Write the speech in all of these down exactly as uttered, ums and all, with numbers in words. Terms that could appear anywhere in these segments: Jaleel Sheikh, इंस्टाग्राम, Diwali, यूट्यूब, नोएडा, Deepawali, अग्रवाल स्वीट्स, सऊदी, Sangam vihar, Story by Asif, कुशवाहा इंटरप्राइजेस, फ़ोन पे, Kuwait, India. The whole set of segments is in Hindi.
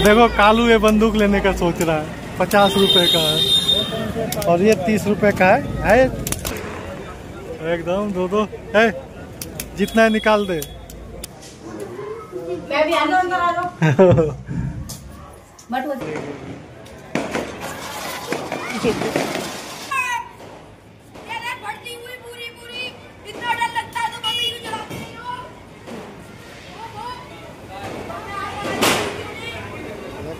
और देखो कालू ये बंदूक लेने का सोच रहा है, पचास रुपए का है और ये तीस रुपए का है। एकदम दो दो है, जितना है निकाल दे। मैं भी आलो अंदर आलो। मत हो जाए।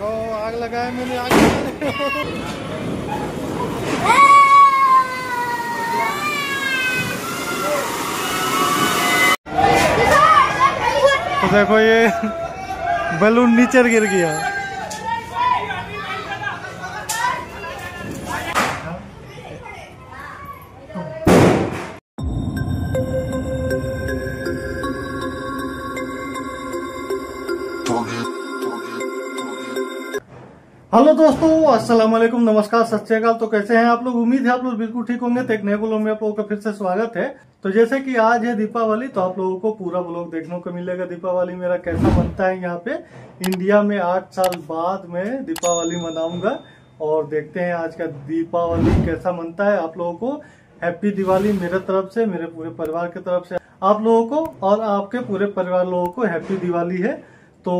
आग लगाया मैंने, आग तो देखो ये बैलून नीचे गिर गया। हेलो दोस्तों, अस्सलाम वालेकुम, नमस्कार, सत श्री अकाल। तो कैसे हैं आप लोग? उम्मीद है आप लोग बिल्कुल ठीक होंगे। तो एक नए ब्लॉग में आप लोगों का फिर से स्वागत है। तो जैसे कि आज है दीपावली, तो आप लोगों को पूरा ब्लॉग देखने को मिलेगा दीपावली मेरा कैसा बनता है। यहाँ पे इंडिया में आठ साल बाद में दीपावली मनाऊंगा और देखते हैं आज का दीपावली कैसा बनता है। आप लोगों को हैप्पी दिवाली मेरे तरफ से, मेरे पूरे परिवार की तरफ से आप लोगों को और आपके पूरे परिवार लोगों को हैप्पी दिवाली है। तो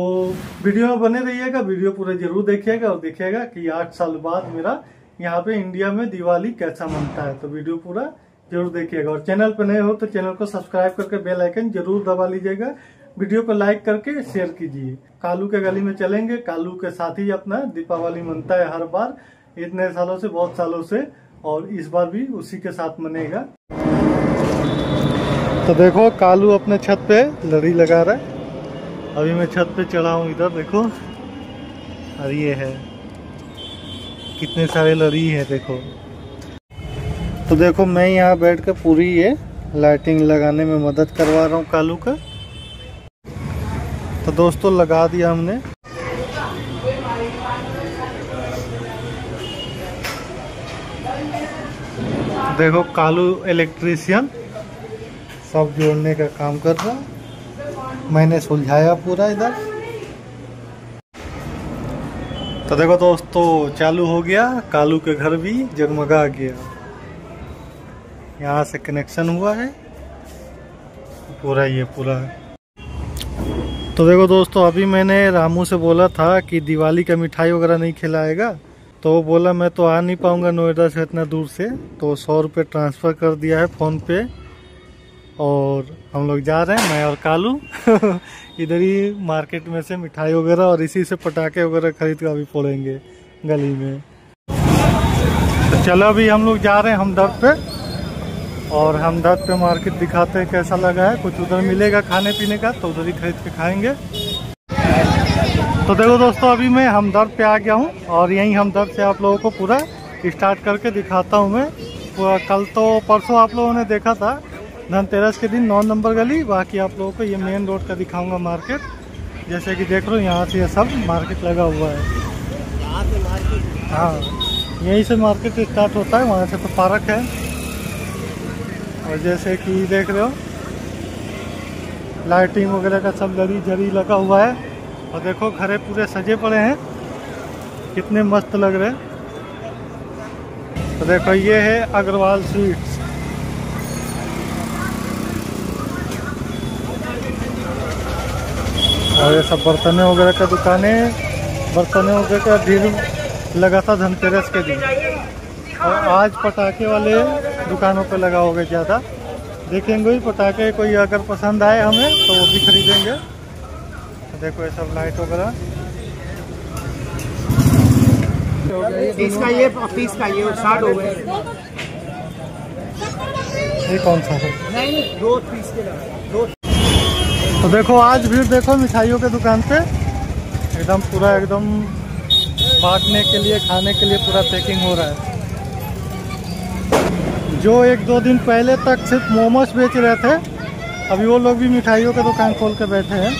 वीडियो में बने रहिएगा, वीडियो पूरा जरूर देखिएगा और देखिएगा कि आठ साल बाद मेरा यहाँ पे इंडिया में दिवाली कैसा मनता है। तो वीडियो पूरा जरूर देखिएगा और चैनल पर नए हो तो चैनल को सब्सक्राइब करके बेल आइकन जरूर दबा लीजिएगा, वीडियो को लाइक करके शेयर कीजिए। कालू के गली में चलेंगे, कालू के साथ ही अपना दीपावली मनता है हर बार, इतने सालों से, बहुत सालों से, और इस बार भी उसी के साथ मनेगा। तो देखो कालू अपने छत पे लड़ी लगा रहा है। अभी मैं छत पे चढ़ा हूँ, इधर देखो, और ये है कितने सारे लड़ी है देखो। तो देखो मैं यहाँ बैठ कर पूरी ये लाइटिंग लगाने में मदद करवा रहा हूँ कालू का। तो दोस्तों लगा दिया हमने। देखो कालू इलेक्ट्रीशियन सब जोड़ने का काम कर रहा है। मैंने सुलझाया पूरा इधर। तो देखो दोस्तों चालू हो गया, कालू के घर भी जगमगा गया। यहाँ से कनेक्शन हुआ है पूरा, ये पूरा। तो देखो दोस्तों अभी मैंने रामू से बोला था कि दिवाली का मिठाई वगैरह नहीं खिलाएगा, तो वो बोला मैं तो आ नहीं पाऊँगा नोएडा से इतना दूर से, तो सौ रुपये ट्रांसफ़र कर दिया है फ़ोन पे और हम लोग जा रहे हैं, मैं और कालू इधर ही मार्केट में से मिठाई वगैरह और इसी से पटाखे वगैरह खरीद कर अभी फोड़ेंगे गली में। तो चलो अभी हम लोग जा रहे हैं हमदर्द पे, और हमदर्द पे मार्केट दिखाते हैं कैसा लगा है। कुछ उधर मिलेगा खाने पीने का तो उधर ही खरीद के खाएंगे। तो देखो दोस्तों अभी मैं हमदर्द पे आ गया हूँ और यहीं हमदर्द से आप लोगों को पूरा स्टार्ट करके दिखाता हूँ मैं। कल तो परसों आप लोगों ने देखा था धनतेरस के दिन नौ नंबर गली, बाकी आप लोगों को ये मेन रोड का दिखाऊंगा मार्केट। जैसे कि देख लो यहाँ से ये सब मार्केट लगा हुआ है। हाँ, यहीं से मार्केट स्टार्ट होता है, वहाँ से तो पार्क है। और जैसे कि देख रहे हो लाइटिंग वगैरह का सब लड़ी जरी लगा हुआ है। और देखो घरे पूरे सजे पड़े हैं, कितने मस्त लग रहे हैं। तो देखो ये है अग्रवाल स्वीट्स। और ये सब बर्तने वगैरह का दुकान है, बर्तने वगैरह का भीड़ लगा था धनतेरस के दिन, और आज पटाखे वाले दुकानों पे लगा होगा ज़्यादा। देखेंगे पटाखे कोई अगर पसंद आए हमें तो वो भी खरीदेंगे। देखो ये सब लाइट वगैरह, इसका ये पीस का ये साठ हो गए। ये कौन सा है? नहीं, दो पीस के लगा, दो। तो देखो आज भीड़ देखो मिठाइयों के दुकान पे, एकदम पूरा एकदम बांटने के लिए, खाने के लिए पूरा पैकिंग हो रहा है। जो एक दो दिन पहले तक सिर्फ मोमोज बेच रहे थे, अभी वो लोग भी मिठाइयों के दुकान खोल के बैठे हैं।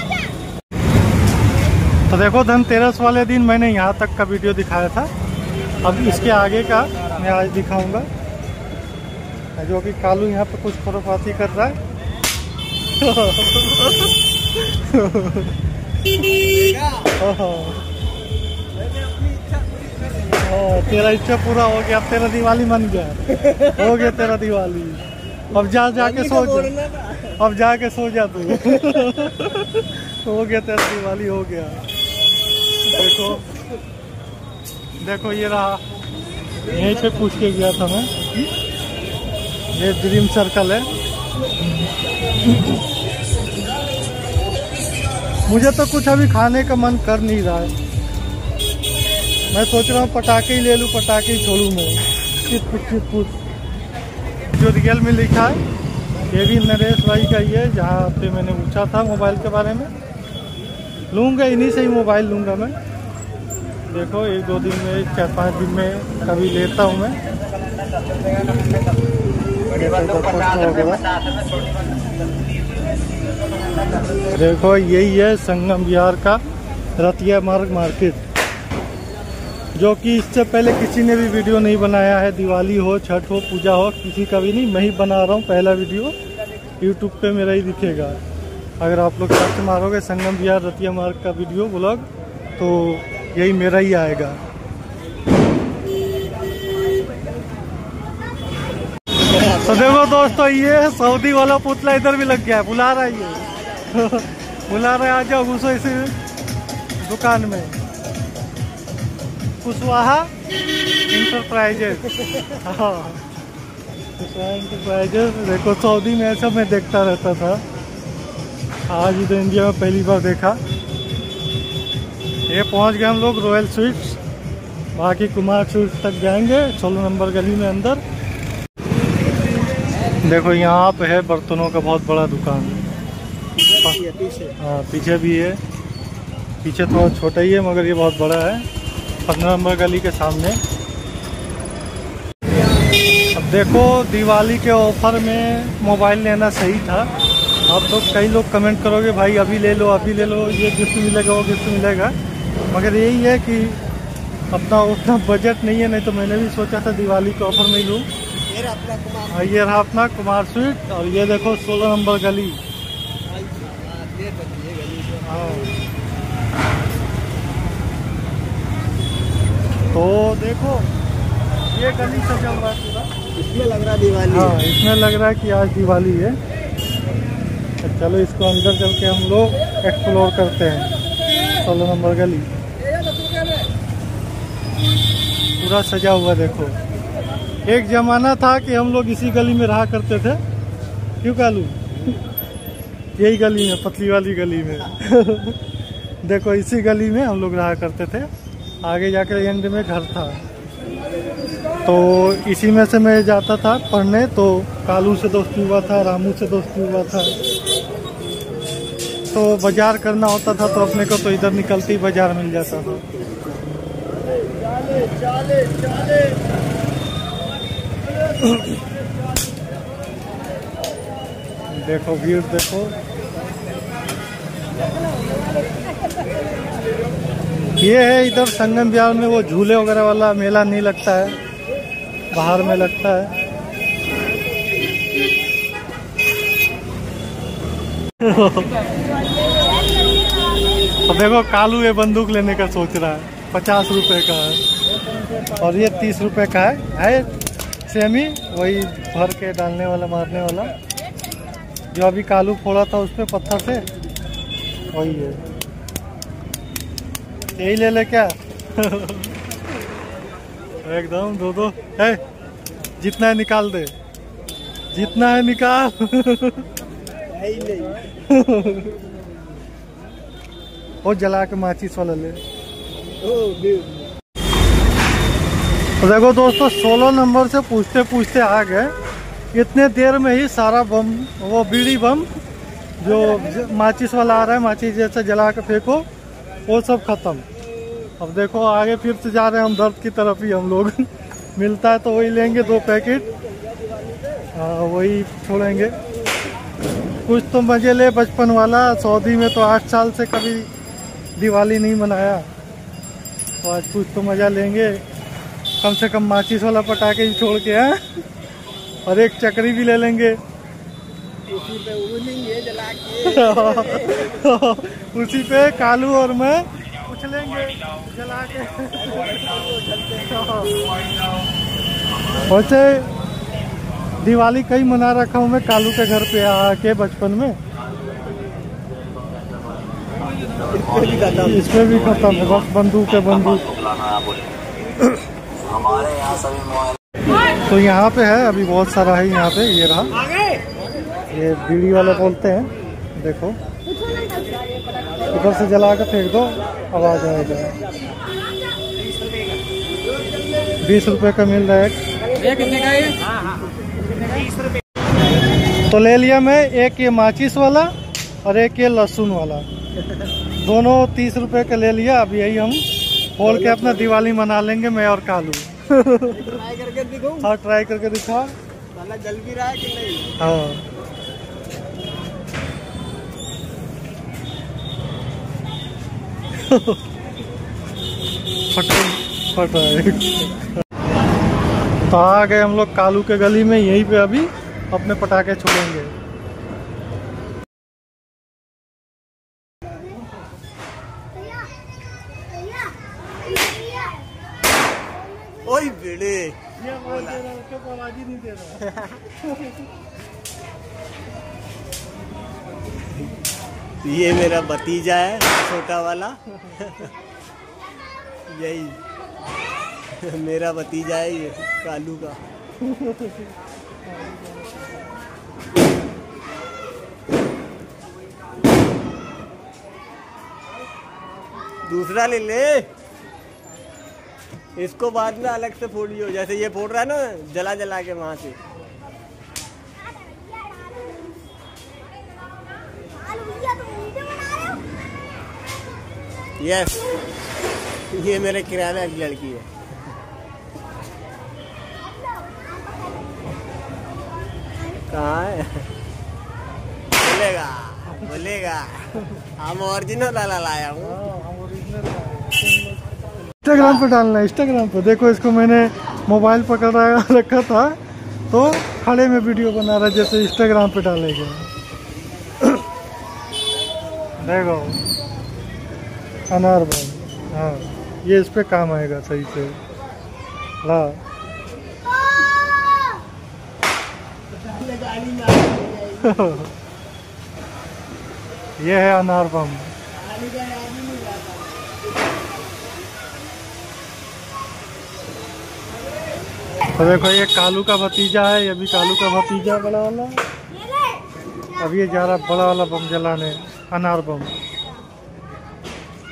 तो देखो धनतेरस वाले दिन मैंने यहाँ तक का वीडियो दिखाया था, अब इसके आगे का मैं आज दिखाऊँगा। जो कि कालू यहाँ पर कुछ खुरफाती कर रहा है। तेरा इच्छा पूरा हो गया, तेरा दिवाली मन गया, हो गया तेरा दिवाली। अब जा जाके सो जा, अब जाके सो जा तू। हो गया तेरा दिवाली, हो गया। देखो देखो ये रहा, यहीं पे पूछ के गया था मैं। ये ड्रीम सर्कल है। मुझे तो कुछ अभी खाने का मन कर नहीं रहा है। मैं सोच रहा हूँ पटाखे ही ले लूँ, पटाखे ही छोड़ूँ मैं। चिप चिप पुट जो रियल में लिखा है, ये भी नरेश भाई का ही है, जहाँ पे मैंने पूछा था मोबाइल के बारे में। लूँगा इन्हीं से ही मोबाइल लूँगा मैं। देखो एक दो दिन में, चार पाँच दिन में कभी लेता हूँ मैं। देखो यही है संगम विहार का रतिया मार्ग मार्केट, जो कि इससे पहले किसी ने भी वीडियो नहीं बनाया है। दिवाली हो, छठ हो, पूजा हो, किसी का भी नहीं। मैं ही बना रहा हूँ पहला वीडियो, यूट्यूब पे मेरा ही दिखेगा। अगर आप लोग सर्च मारोगे संगम विहार रतिया मार्ग का वीडियो ब्लॉग, तो यही मेरा ही आएगा। तो देखो दोस्तों, ये सऊदी वाला पुतला इधर भी लग गया है, बुला रहा है ये। बुला रहा है, आ जाओ घुसो इसी दुकान में, कुशवाहा इंटरप्राइजेस। हाँ, कुशवाहा इंटरप्राइजेस। देखो सऊदी में ऐसा मैं देखता रहता था, आज इधर इंडिया में पहली बार देखा। ये पहुंच गए हम लोग रॉयल स्वीट्स, बाकी कुमार स्वीट्स तक जाएंगे, सोलह नंबर गली में अंदर। देखो यहाँ पे है बर्तनों का बहुत बड़ा दुकान। हाँ, पीछे भी है, पीछे थोड़ा छोटा ही है मगर ये बहुत बड़ा है, पंद्रह नंबर गली के सामने। अब देखो दिवाली के ऑफर में मोबाइल लेना सही था। आप लोग कई लोग कमेंट करोगे भाई अभी ले लो, अभी ले लो, ये गिफ्ट मिलेगा, वो गिफ्ट मिलेगा। मगर यही है कि अपना उतना बजट नहीं है, नहीं तो मैंने भी सोचा था दिवाली के ऑफर में ही लूँ। ये रहा अपना कुमार स्वीट, और ये देखो सोलह नंबर गली। तो देखो ये गली से चल रहा है, इसमें लग रहा है दिवाली। हाँ, इसमें लग रहा है कि आज दिवाली है। तो चलो इसको अंदर चल के हम लोग एक्सप्लोर करते हैं। सोलह नंबर गली पूरा सजा हुआ। देखो एक ज़माना था कि हम लोग इसी गली में रहा करते थे, क्यों कालू? यही गली में, पतली वाली गली में। देखो इसी गली में हम लोग रहा करते थे, आगे जाकर एंड में घर था। तो इसी में से मैं जाता था पढ़ने, तो कालू से दोस्ती हुआ था, रामू से दोस्ती हुआ था। तो बाज़ार करना होता था तो अपने को तो इधर निकलते ही बाज़ार मिल जाता था। देखो भीड़, देखो ये है इधर संगम विहार में वो झूले वगैरह वाला मेला नहीं लगता है, बाहर में लगता है। तो देखो कालू ये बंदूक लेने का सोच रहा है, पचास रुपए का है, और ये तीस रुपए का है, है सेमी वही भर के डालने वाला, मारने वाला, जो अभी कालू फोड़ा था उसपे पत्थर से, वही है। यही ले ले क्या? एकदम दो दो है, जितना है निकाल दे, जितना है निकाल। वो जला के माचिस वाला ले। देखो दोस्तों सोलह नंबर से पूछते पूछते आ गए। इतने देर में ही सारा बम, वो बीड़ी बम जो माचिस वाला आ रहा है, माचिस जैसे जला के फेंको, वो सब खत्म। अब देखो आगे फिर से जा रहे हैं हम दर्द की तरफ ही। हम लोग मिलता है तो वही लेंगे, दो पैकेट वही छोड़ेंगे। कुछ तो मजे ले बचपन वाला। सऊदी में तो आठ साल से कभी दिवाली नहीं मनाया, तो आज कुछ तो मज़ा लेंगे। कम से कम माचिस वाला पटाखे ही छोड़ के हैं, और एक चक्री भी ले लेंगे, उसी पे उड़ेंगे जला के। उसी पे कालू और मैं रख लेंगे जला के। वैसे दिवाली कई मना रखा हूँ मैं कालू के घर पे आके बचपन में। इसमें भी खत्म है बस बंदूक है बंदूक। तो यहाँ पे है अभी बहुत सारा है यहाँ पे। ये रहा, ये बीड़ी वाले बोलते हैं। देखो इधर से जला के फेंक दो आवाज आएगा। बीस रुपए का मिल रहा है। कितने का ये? तो ले लिया मैं एक ये माचिस वाला और एक ये लहसुन वाला, दोनों तीस रुपए का ले लिया। अब यही हम बोल के अपना दिवाली मना लेंगे मैं और कालू। ट्राई करके दिखाओ। हाँ ट्राई करके दिखा, साला जल भी रहा है कि नहीं। हाँ फट फट रहा है। तो आ गए हम लोग कालू के गली में। यहीं पे अभी अपने पटाखे छोड़ेंगे। ओए बेड़े ये आवाज दे रहा है, उसको आवाज ही नहीं दे रहा। ये मेरा भतीजा है छोटा वाला। यही मेरा भतीजा है ये कालू का। दूसरा ले ले, इसको बाद में अलग से फोड़ियो, जैसे ये फोड़ रहा है ना जला जला के वहां से। यस, ये मेरे किराने की लड़की है। कहाँ है? बोलेगा बोलेगा हम ओरिजिनल वाला लाया हूँ। इंस्टाग्राम पे डालना है, इंस्टाग्राम पे। देखो इसको मैंने मोबाइल पकड़ा रखा था तो खड़े में वीडियो बना रहा, जैसे इंस्टाग्राम पे डालेगा। देखो अनार भाई, हाँ ये इस पे काम आएगा सही से। हाँ ये है अनार बम। तो देखो ये कालू का भतीजा है, ये भी कालू का भतीजा बड़ा वाला। अब ये जा रहा बड़ा वाला बम जलाने, अनार बम।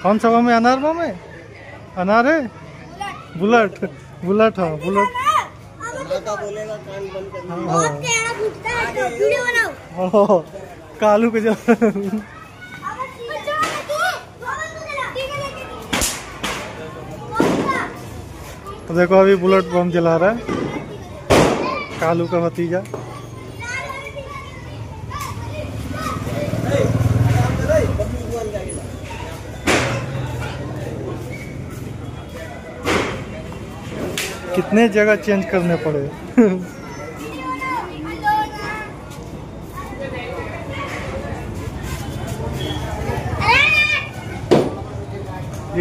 कौन सा बम है? अनार बम है, अनार है, बुलेट बुलेट। हाँ बुलेट। हाँ कालू के जला। तो देखो अभी बुलेट बम जला रहा है कालू का भतीजा। कितने जगह चेंज करने पड़े।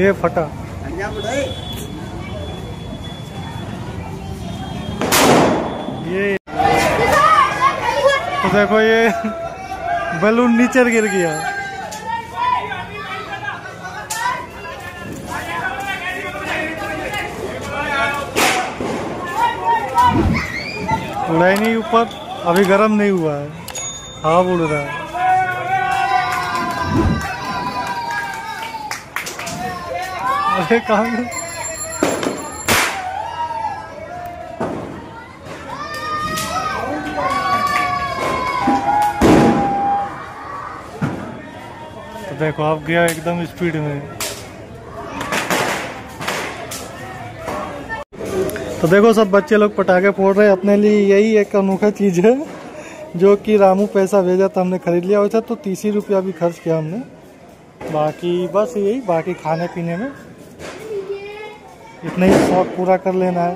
ये फटा। ये तो देखो ये बैलून नीचे गिर गया। उड़ा नहीं ऊपर, अभी गर्म नहीं हुआ है। हाँ उड़ रहा है। अरे कहाँ देखो आप गया एकदम स्पीड में। तो देखो सब बच्चे लोग पटाखे फोड़ रहे हैं अपने लिए। यही एक अनोखा चीज़ है जो कि रामू पैसा भेजा था, हमने खरीद लिया। वैसा तो तीस ही रुपया भी खर्च किया हमने। बाकी बस यही, बाकी खाने पीने में इतना ही शौक पूरा कर लेना है।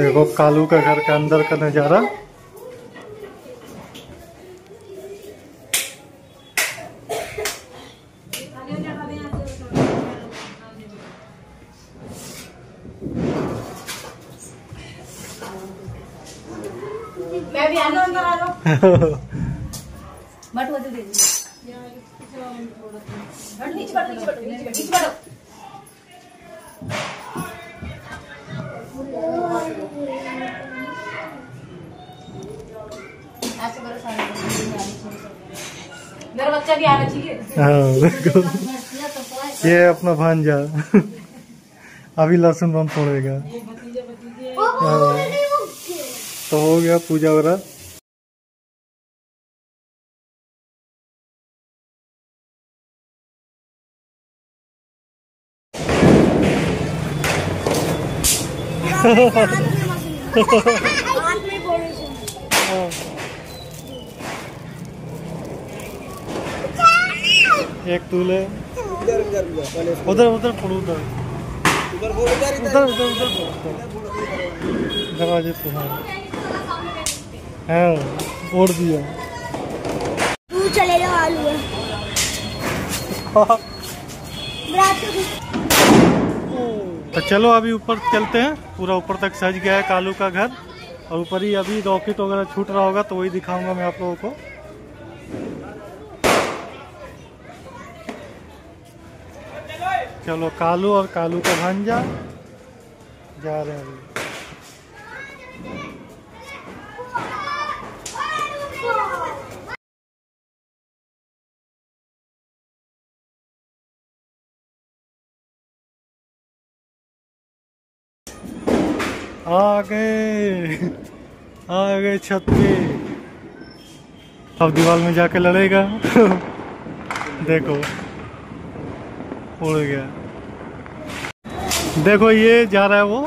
देखो कालू का घर का अंदर का नजारा। बट वो दे यार नीचे बैठो नीचे बैठो नीचे बैठो ऐसे करो सारे मेरा बच्चा भी आना चाहिए। हां ये अपना भांजा अभी लहसुन बम फोड़ेगा। तो हो गया पूजा वगैरह। एक तूले इधर इधर उधर उधर पड़ो उधर उधर उधर उधर उधर दरवाजे तुम्हारे हाँ ओढ़ दिया। तू चले जाओ आलू तो चलो अभी ऊपर चलते हैं। पूरा ऊपर तक सज गया है कालू का घर और ऊपर ही अभी रॉकेट वगैरह छूट रहा होगा तो वही दिखाऊंगा मैं आप लोगों को। चलो कालू और कालू का भांजा जा रहे हैं अभी। आ गए आ गए छत पे। अब दीवार में जाके लड़ेगा। देखो उड़ गया। देखो ये जा रहा है वो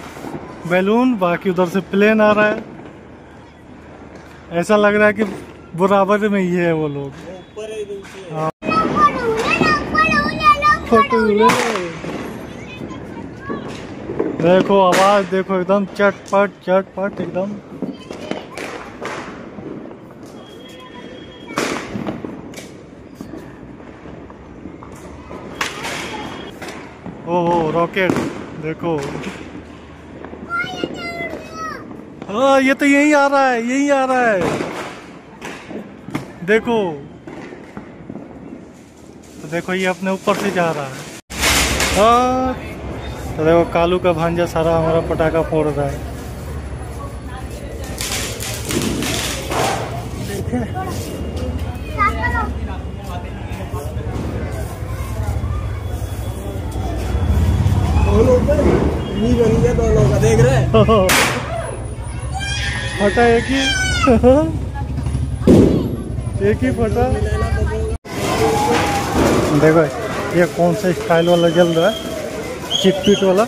बैलून बाकी उधर से प्लेन आ रहा है। ऐसा लग रहा है कि बराबर में ही है वो लोग। देखो आवाज देखो एकदम चटपट चटपट एकदम। ओ रॉकेट देखो हाँ ये तो यही आ रहा है यही आ रहा है। देखो तो देखो ये अपने ऊपर से जा रहा है। आ, तो देखो कालू का भांजा सारा हमारा पटाखा फोड़ रहा है। देख रहे फटा एक ही एक ही फटा। देखो ये कौन सा स्टाइल वाला जल रहा है चिपचिट वाला।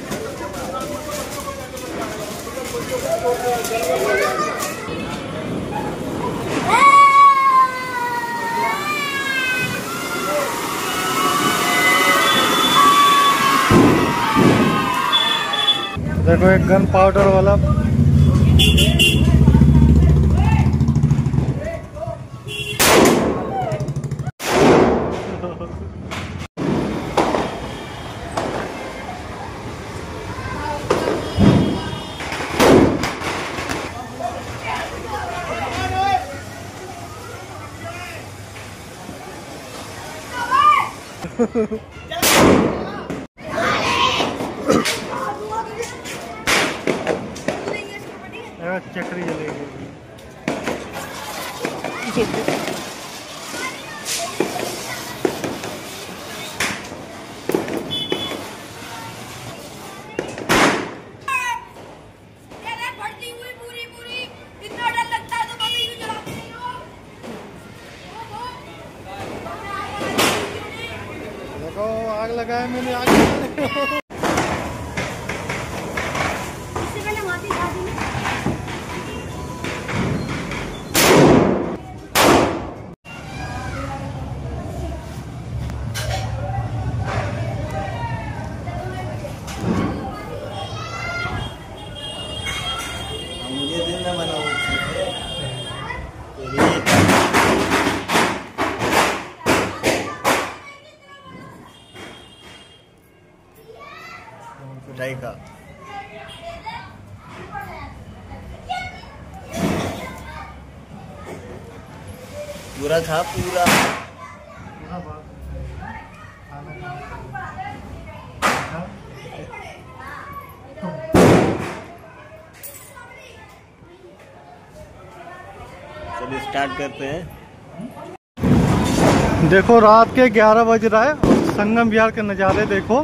देखो एक गन पाउडर वाला। चक्री जलेगी। देखो आग लगाया मैंने आग। का पूरा था पूरा चलिए स्टार्ट करते हैं। देखो रात के ग्यारह बज रहा है, संगम विहार के नज़ारे देखो,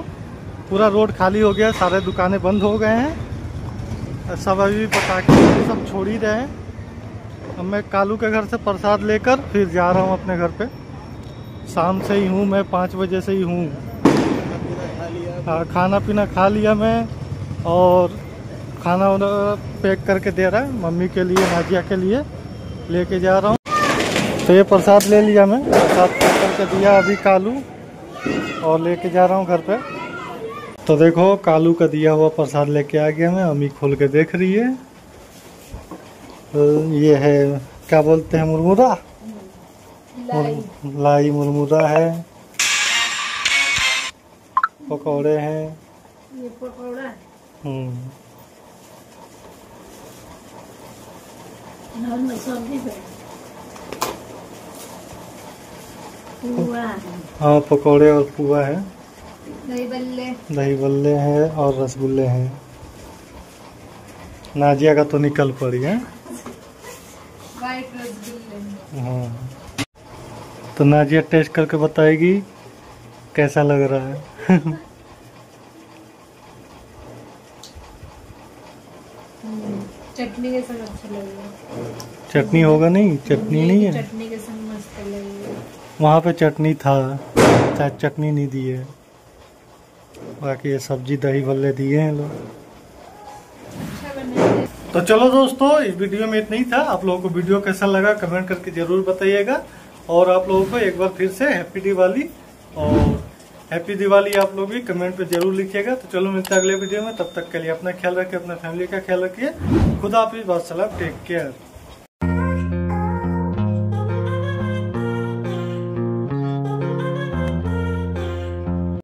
पूरा रोड खाली हो गया, सारे दुकानें बंद हो गए हैं, सब अभी पटाखे सब छोड़ ही रहे हैं। अब मैं कालू के घर से प्रसाद लेकर फिर जा रहा हूँ अपने घर पे। शाम से ही हूँ मैं, पाँच बजे से ही हूँ। हाँ, खाना पीना खा लिया मैं और खाना वाना पैक करके दे रहा है मम्मी के लिए, नाजिया के लिए लेके जा रहा हूँ। तो ये प्रसाद ले लिया मैं, प्रसाद पैक करके दिया अभी कालू और लेके जा रहा हूँ घर पे। तो देखो कालू का दिया हुआ प्रसाद लेके आ गया मैं, मम्मी खोल के देख रही है। ये है क्या बोलते हैं, मुरमुरा, लाई मुरमुरा है, पकौड़े हैं, ये पकौड़ा हम्म, सब्जी है, हाँ पकौड़े और पुआ है, दही बल्ले दही बल्ले हैं और रसगुल्ले हैं। नाजिया का तो निकल पड़ी है। हाँ, तो नाजिया टेस्ट करके बताएगी कैसा लग रहा है। चटनी के साथ अच्छा लग रहा है। चटनी होगा नहीं, चटनी नहीं है, चटनी के साथ मस्त लग रहा है। वहाँ पे चटनी था, चाहे चटनी नहीं दी है। बाकी ये सब्जी दही भल्ले दिए हैं लोग। तो चलो दोस्तों, इस वीडियो में इतना ही था। आप लोगों को वीडियो कैसा लगा कमेंट करके जरूर बताइएगा। और आप लोगों को एक बार फिर से हैप्पी दिवाली, और हैप्पी दिवाली आप लोग भी कमेंट पे जरूर लिखिएगा। तो चलो मिलते हैं अगले वीडियो में, तब तक के लिए अपना ख्याल रखिए, अपना फैमिली का ख्याल रखिए। खुदा हाफिज़, वास्सलाम, टेक केयर।